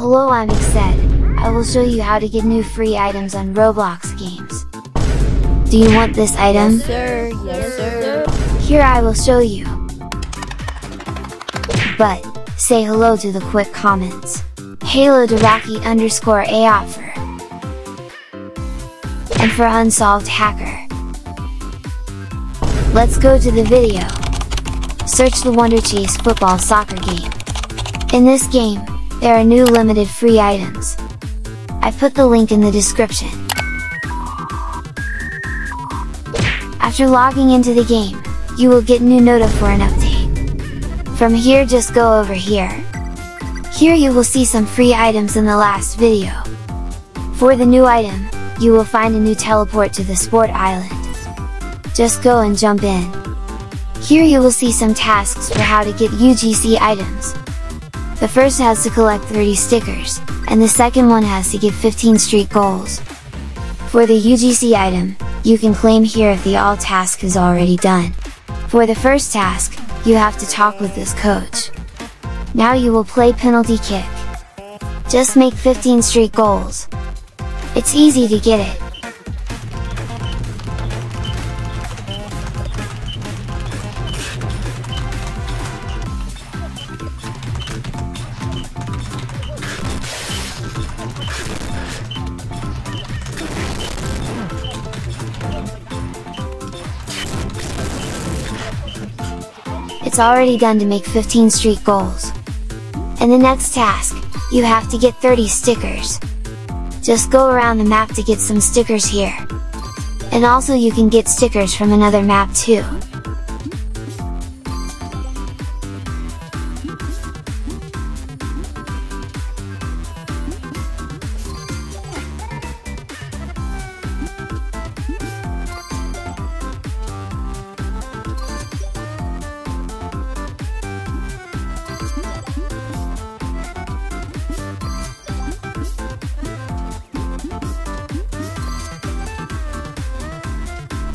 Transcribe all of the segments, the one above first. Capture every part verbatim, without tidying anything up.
Hello, I'm Exced. I will show you how to get new free items on Roblox games. Do you want this item? Yes, sir. Yes, sir. Here I will show you. But, say hello to the quick comments. Halo Diraki underscore a offer. And for Unsolved Hacker. Let's go to the video. Search the Wonder Chase football soccer game. In this game, there are new limited free items. I put the link in the description. After logging into the game, you will get new nota for an update. From here just go over here. Here you will see some free items in the last video. For the new item, you will find a new teleport to the sport island. Just go and jump in. Here you will see some tasks for how to get U G C items. The first has to collect thirty stickers, and the second one has to get fifteen street goals. For the U G C item, you can claim here if the all task is already done. For the first task, you have to talk with this coach. Now you will play penalty kick. Just make fifteen street goals. It's easy to get it. It's already done to make fifteen street goals. In the next task, you have to get thirty stickers. Just go around the map to get some stickers here. And also you can get stickers from another map too.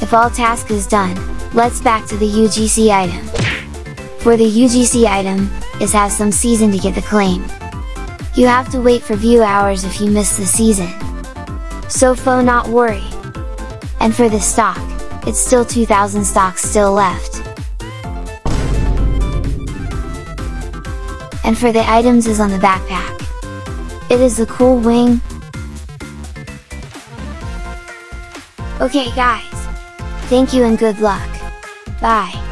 If all task is done, let's back to the U G C item. For the U G C item, it has some season to get the claim. You have to wait for view hours if you miss the season. So fo not worry. And for the stock, it's still two thousand stocks still left. And for the items is on the backpack. It is the cool wing. Okay guys. Thank you and good luck. Bye.